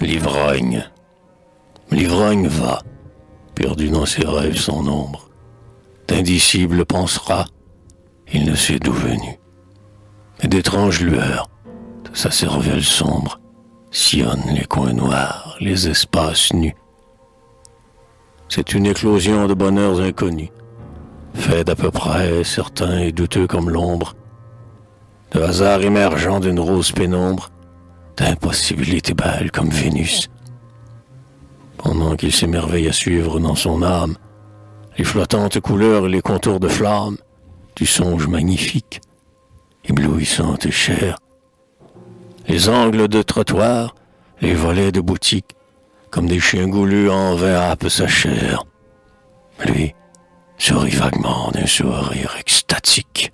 L'ivrogne. L'ivrogne va, perdu dans ses rêves sans nombre. D'indicible pensera, il ne sait d'où venu. Et d'étranges lueurs de sa cervelle sombre sillonnent les coins noirs, les espaces nus. C'est une éclosion de bonheurs inconnus, faits d'à peu près certains et douteux comme l'ombre, de hasards émergeant d'une rose pénombre, d'impossibilités belles comme Vénus. Pendant qu'il s'émerveille à suivre dans son âme les flottantes couleurs et les contours de flamme du songe magnifique, éblouissant et cher, les angles de trottoir, les volets de boutique, comme des chiens goulus en enveloppent sa chair. Lui sourit vaguement d'un sourire extatique.